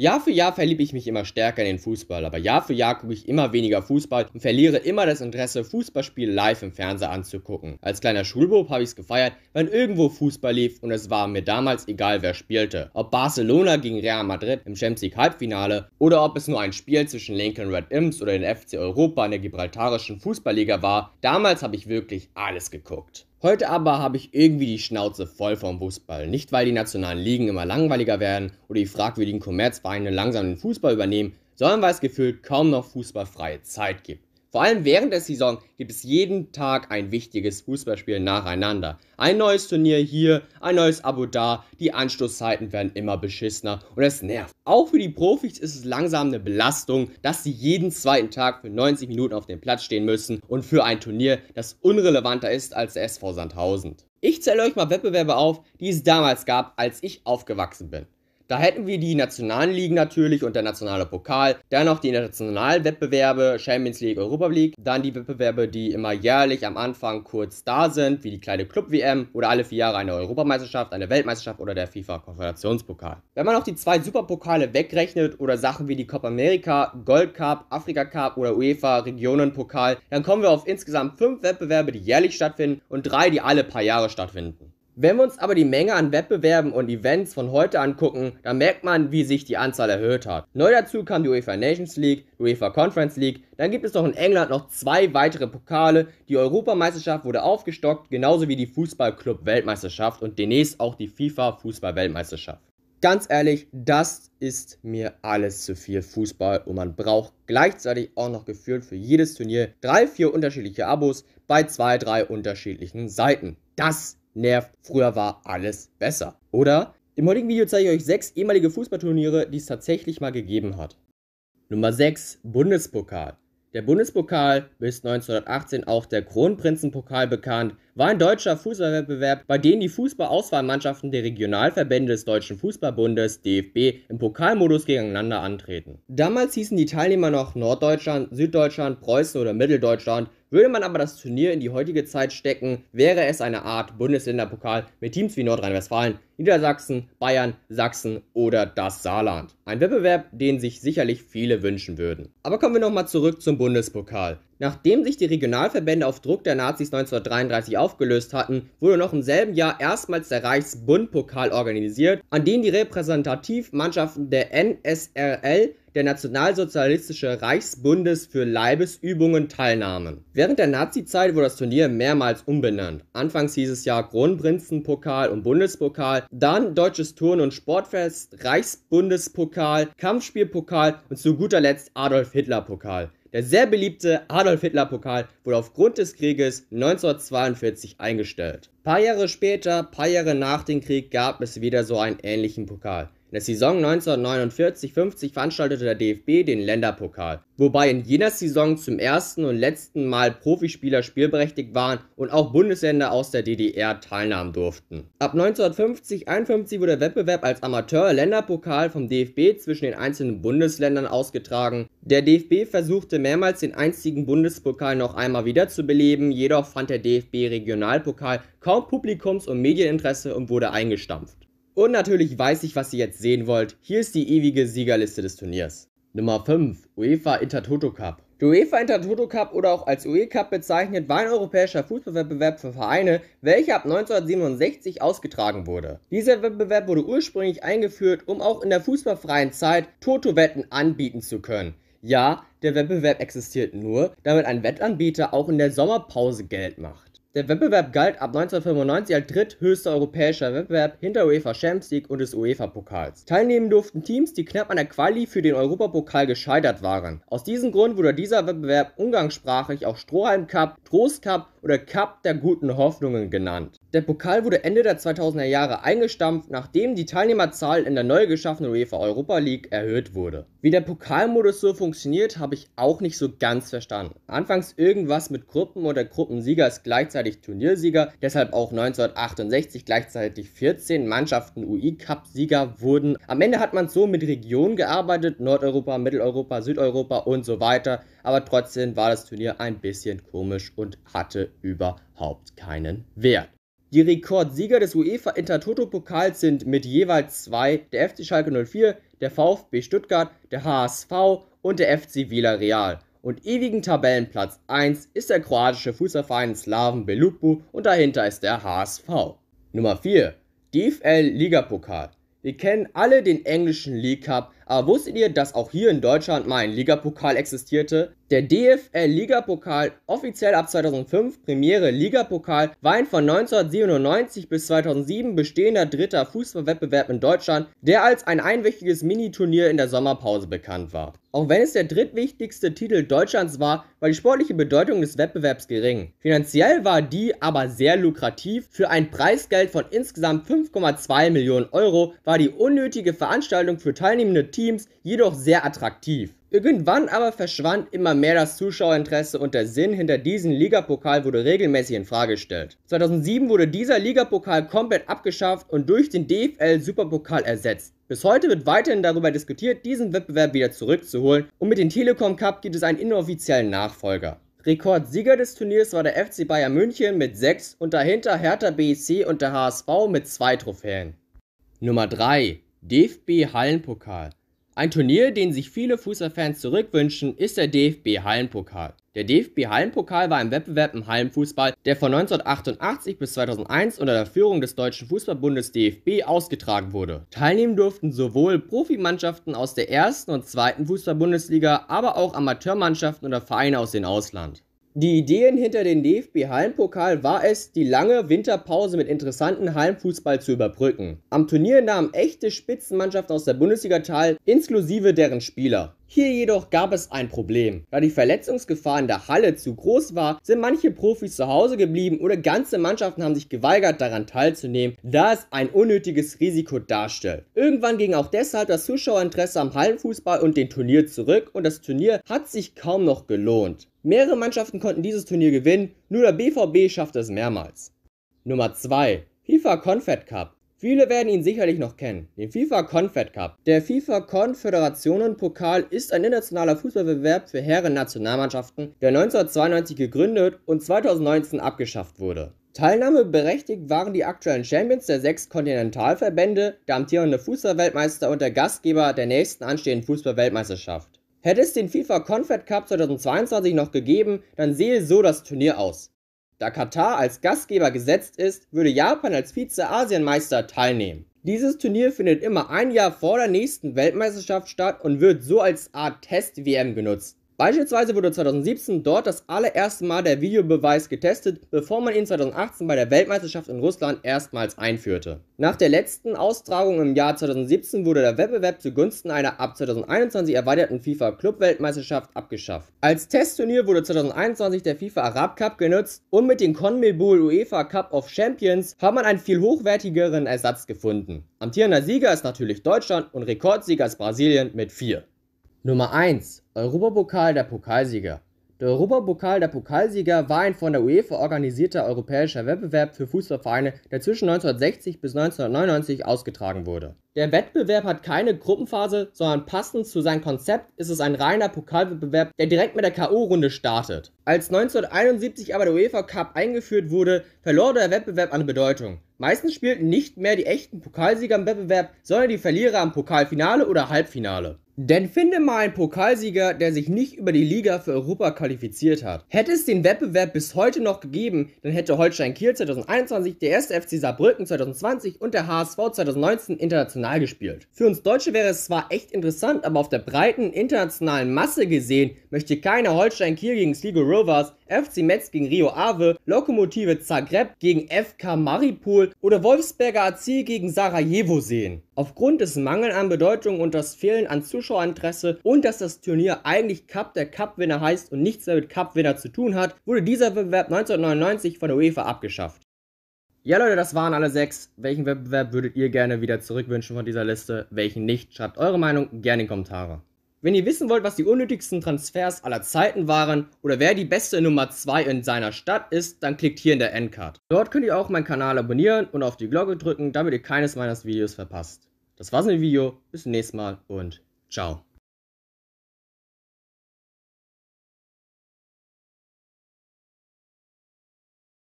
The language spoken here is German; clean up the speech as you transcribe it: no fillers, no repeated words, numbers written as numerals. Jahr für Jahr verliebe ich mich immer stärker in den Fußball, aber Jahr für Jahr gucke ich immer weniger Fußball und verliere immer das Interesse, Fußballspiele live im Fernseher anzugucken. Als kleiner Schulbub habe ich es gefeiert, wenn irgendwo Fußball lief und es war mir damals egal, wer spielte. Ob Barcelona gegen Real Madrid im Champions League Halbfinale oder ob es nur ein Spiel zwischen Lincoln Red Imps oder den FC Europa in der gibraltarischen Fußballliga war, damals habe ich wirklich alles geguckt. Heute aber habe ich irgendwie die Schnauze voll vom Fußball. Nicht, weil die nationalen Ligen immer langweiliger werden oder die fragwürdigen Kommerzvereine langsam den Fußball übernehmen, sondern weil es gefühlt kaum noch fußballfreie Zeit gibt. Vor allem während der Saison gibt es jeden Tag ein wichtiges Fußballspiel nacheinander. Ein neues Turnier hier, ein neues Abo da, die Anstoßzeiten werden immer beschissener und es nervt. Auch für die Profis ist es langsam eine Belastung, dass sie jeden zweiten Tag für 90 Minuten auf dem Platz stehen müssen und für ein Turnier, das unrelevanter ist als der SV Sandhausen. Ich zähle euch mal Wettbewerbe auf, die es damals gab, als ich aufgewachsen bin. Da hätten wir die nationalen Ligen natürlich und der nationale Pokal, dann noch die internationalen Wettbewerbe, Champions League, Europa League, dann die Wettbewerbe, die immer jährlich am Anfang kurz da sind, wie die kleine Club-WM oder alle 4 Jahre eine Europameisterschaft, eine Weltmeisterschaft oder der FIFA Confederationen-Pokal. Wenn man auch die 2 Superpokale wegrechnet oder Sachen wie die Copa America, Gold Cup, Afrika Cup oder UEFA Regionalpokal, dann kommen wir auf insgesamt 5 Wettbewerbe, die jährlich stattfinden und 3, die alle paar Jahre stattfinden. Wenn wir uns aber die Menge an Wettbewerben und Events von heute angucken, dann merkt man, wie sich die Anzahl erhöht hat. Neu dazu kam die UEFA Nations League, die UEFA Conference League, dann gibt es doch in England noch 2 weitere Pokale, die Europameisterschaft wurde aufgestockt, genauso wie die Fußballclub-Weltmeisterschaft und demnächst auch die FIFA-Fußball-Weltmeisterschaft. Ganz ehrlich, das ist mir alles zu viel Fußball und man braucht gleichzeitig auch noch gefühlt für jedes Turnier 3, 4 unterschiedliche Abos bei 2, 3 unterschiedlichen Seiten. Das nervt, früher war alles besser, oder? Im heutigen Video zeige ich euch 6 ehemalige Fußballturniere, die es tatsächlich mal gegeben hat. Nummer 6, Bundespokal. Der Bundespokal, bis 1918 auch der Kronprinzenpokal bekannt, war ein deutscher Fußballwettbewerb, bei dem die Fußballauswahlmannschaften der Regionalverbände des Deutschen Fußballbundes DFB im Pokalmodus gegeneinander antreten. Damals hießen die Teilnehmer noch Norddeutschland, Süddeutschland, Preußen oder Mitteldeutschland. Würde man aber das Turnier in die heutige Zeit stecken, wäre es eine Art Bundesländerpokal mit Teams wie Nordrhein-Westfalen, Niedersachsen, Bayern, Sachsen oder das Saarland. Ein Wettbewerb, den sich sicherlich viele wünschen würden. Aber kommen wir nochmal zurück zum Bundespokal. Nachdem sich die Regionalverbände auf Druck der Nazis 1933 aufgelöst hatten, wurde noch im selben Jahr erstmals der Reichsbundpokal organisiert, an den die Repräsentativmannschaften der NSRL, der Nationalsozialistische Reichsbundes, für Leibesübungen teilnahmen. Während der Nazi-Zeit wurde das Turnier mehrmals umbenannt. Anfangs hieß es ja Kronprinzenpokal und Bundespokal, dann Deutsches Turn- und Sportfest, Reichsbundespokal, Kampfspielpokal und zu guter Letzt Adolf-Hitler-Pokal. Der sehr beliebte Adolf-Hitler-Pokal wurde aufgrund des Krieges 1942 eingestellt. Paar Jahre später, paar Jahre nach dem Krieg, gab es wieder so einen ähnlichen Pokal. In der Saison 1949-50 veranstaltete der DFB den Länderpokal, wobei in jener Saison zum ersten und letzten Mal Profispieler spielberechtigt waren und auch Bundesländer aus der DDR teilnahmen durften. Ab 1950-51 wurde der Wettbewerb als Amateur-Länderpokal vom DFB zwischen den einzelnen Bundesländern ausgetragen. Der DFB versuchte mehrmals, den einstigen Bundespokal noch einmal wiederzubeleben, jedoch fand der DFB-Regionalpokal kaum Publikums- und Medieninteresse und wurde eingestampft. Und natürlich weiß ich, was ihr jetzt sehen wollt. Hier ist die ewige Siegerliste des Turniers. Nummer 5, UEFA Intertoto Cup. Der UEFA Intertoto Cup oder auch als UE Cup bezeichnet, war ein europäischer Fußballwettbewerb für Vereine, welcher ab 1967 ausgetragen wurde. Dieser Wettbewerb wurde ursprünglich eingeführt, um auch in der fußballfreien Zeit Toto-Wetten anbieten zu können. Ja, der Wettbewerb existiert nur, damit ein Wettanbieter auch in der Sommerpause Geld macht. Der Wettbewerb galt ab 1995 als dritthöchster europäischer Wettbewerb hinter UEFA Champions League und des UEFA-Pokals. Teilnehmen durften Teams, die knapp an der Quali für den Europapokal gescheitert waren. Aus diesem Grund wurde dieser Wettbewerb umgangssprachlich auch Strohhalm Cup, Trost Cup oder Cup der guten Hoffnungen genannt. Der Pokal wurde Ende der 2000er Jahre eingestampft, nachdem die Teilnehmerzahl in der neu geschaffenen UEFA Europa League erhöht wurde. Wie der Pokalmodus so funktioniert, habe ich auch nicht so ganz verstanden. Anfangs irgendwas mit Gruppen oder Gruppensieger ist gleichzeitig Turniersieger, deshalb auch 1968 gleichzeitig 14 Mannschaften UI-Cup-Sieger wurden. Am Ende hat man so mit Regionen gearbeitet, Nordeuropa, Mitteleuropa, Südeuropa und so weiter, aber trotzdem war das Turnier ein bisschen komisch und hatte überhaupt keinen Wert. Die Rekordsieger des UEFA Intertoto Pokals sind mit jeweils 2 der FC Schalke 04, der VfB Stuttgart, der HSV und der FC Villarreal. Und ewigen Tabellenplatz 1 ist der kroatische Fußballverein Slaven Belupu und dahinter ist der HSV. Nummer 4. DFL-Ligapokal. Wir kennen alle den englischen League Cup, aber wusstet ihr, dass auch hier in Deutschland mal ein Ligapokal existierte? Der DFL-Ligapokal, offiziell ab 2005 Premiere-Ligapokal, war ein von 1997 bis 2007 bestehender dritter Fußballwettbewerb in Deutschland, der als ein einwöchiges Miniturnier in der Sommerpause bekannt war. Auch wenn es der drittwichtigste Titel Deutschlands war, war die sportliche Bedeutung des Wettbewerbs gering. Finanziell war die aber sehr lukrativ. Für ein Preisgeld von insgesamt 5,2 Millionen Euro war die unnötige Veranstaltung für teilnehmende Teams jedoch sehr attraktiv. Irgendwann aber verschwand immer mehr das Zuschauerinteresse und der Sinn hinter diesem Ligapokal wurde regelmäßig in Frage gestellt. 2007 wurde dieser Ligapokal komplett abgeschafft und durch den DFL-Superpokal ersetzt. Bis heute wird weiterhin darüber diskutiert, diesen Wettbewerb wieder zurückzuholen und mit dem Telekom Cup gibt es einen inoffiziellen Nachfolger. Rekordsieger des Turniers war der FC Bayern München mit 6 und dahinter Hertha BSC und der HSV mit 2 Trophäen. Nummer 3. DFB Hallenpokal. Ein Turnier, den sich viele Fußballfans zurückwünschen, ist der DFB Hallenpokal. Der DFB Hallenpokal war ein Wettbewerb im Hallenfußball, der von 1988 bis 2001 unter der Führung des Deutschen Fußballbundes DFB ausgetragen wurde. Teilnehmen durften sowohl Profimannschaften aus der ersten und zweiten Fußball-Bundesliga, aber auch Amateurmannschaften oder Vereine aus dem Ausland. Die Ideen hinter dem DFB Hallenpokal war es, die lange Winterpause mit interessanten Hallenfußball zu überbrücken. Am Turnier nahmen echte Spitzenmannschaften aus der Bundesliga teil, inklusive deren Spieler. Hier jedoch gab es ein Problem. Da die Verletzungsgefahr in der Halle zu groß war, sind manche Profis zu Hause geblieben oder ganze Mannschaften haben sich geweigert, daran teilzunehmen, da es ein unnötiges Risiko darstellt. Irgendwann ging auch deshalb das Zuschauerinteresse am Hallenfußball und dem Turnier zurück und das Turnier hat sich kaum noch gelohnt. Mehrere Mannschaften konnten dieses Turnier gewinnen, nur der BVB schaffte es mehrmals. Nummer 2. FIFA Confed Cup. Viele werden ihn sicherlich noch kennen, den FIFA Confed Cup. Der FIFA Confederationen-Pokal ist ein internationaler Fußballwettbewerb für Herren-Nationalmannschaften, der 1992 gegründet und 2019 abgeschafft wurde. Teilnahmeberechtigt waren die aktuellen Champions der 6 Kontinentalverbände, der amtierende Fußballweltmeister und der Gastgeber der nächsten anstehenden Fußballweltmeisterschaft. Hätte es den FIFA Confed Cup 2022 noch gegeben, dann sähe so das Turnier aus. Da Katar als Gastgeber gesetzt ist, würde Japan als Vize-Asienmeister teilnehmen. Dieses Turnier findet immer ein Jahr vor der nächsten Weltmeisterschaft statt und wird so als Art Test-WM genutzt. Beispielsweise wurde 2017 dort das allererste Mal der Videobeweis getestet, bevor man ihn 2018 bei der Weltmeisterschaft in Russland erstmals einführte. Nach der letzten Austragung im Jahr 2017 wurde der Wettbewerb zugunsten einer ab 2021 erweiterten FIFA-Club-Weltmeisterschaft abgeschafft. Als Testturnier wurde 2021 der FIFA Arab Cup genutzt und mit dem Conmebol UEFA Cup of Champions hat man einen viel hochwertigeren Ersatz gefunden. Amtierender Sieger ist natürlich Deutschland und Rekordsieger ist Brasilien mit 4. Nummer 1. Europapokal der Pokalsieger. Der Europapokal der Pokalsieger war ein von der UEFA organisierter europäischer Wettbewerb für Fußballvereine, der zwischen 1960 bis 1999 ausgetragen wurde. Der Wettbewerb hat keine Gruppenphase, sondern passend zu seinem Konzept ist es ein reiner Pokalwettbewerb, der direkt mit der K.O.-Runde startet. Als 1971 aber der UEFA Cup eingeführt wurde, verlor der Wettbewerb an Bedeutung. Meistens spielten nicht mehr die echten Pokalsieger im Wettbewerb, sondern die Verlierer am Pokalfinale oder Halbfinale. Denn finde mal einen Pokalsieger, der sich nicht über die Liga für Europa qualifiziert hat. Hätte es den Wettbewerb bis heute noch gegeben, dann hätte Holstein Kiel 2021, der 1. FC Saarbrücken 2020 und der HSV 2019 international gespielt. Für uns Deutsche wäre es zwar echt interessant, aber auf der breiten internationalen Masse gesehen möchte keiner Holstein Kiel gegen Sligo Rovers, FC Metz gegen Rio Ave, Lokomotive Zagreb gegen FK Maripol oder Wolfsberger AC gegen Sarajevo sehen. Aufgrund des Mangels an Bedeutung und das Fehlen an Zuschauerinteresse und dass das Turnier eigentlich Cup der Cup-Winner heißt und nichts mehr mit Cup-Winner zu tun hat, wurde dieser Wettbewerb 1999 von der UEFA abgeschafft. Ja Leute, das waren alle 6. Welchen Wettbewerb würdet ihr gerne wieder zurückwünschen von dieser Liste? Welchen nicht? Schreibt eure Meinung gerne in die Kommentare. Wenn ihr wissen wollt, was die unnötigsten Transfers aller Zeiten waren oder wer die beste Nummer 2 in seiner Stadt ist, dann klickt hier in der Endcard. Dort könnt ihr auch meinen Kanal abonnieren und auf die Glocke drücken, damit ihr keines meiner Videos verpasst. Das war's mit dem Video, bis zum nächsten Mal und ciao.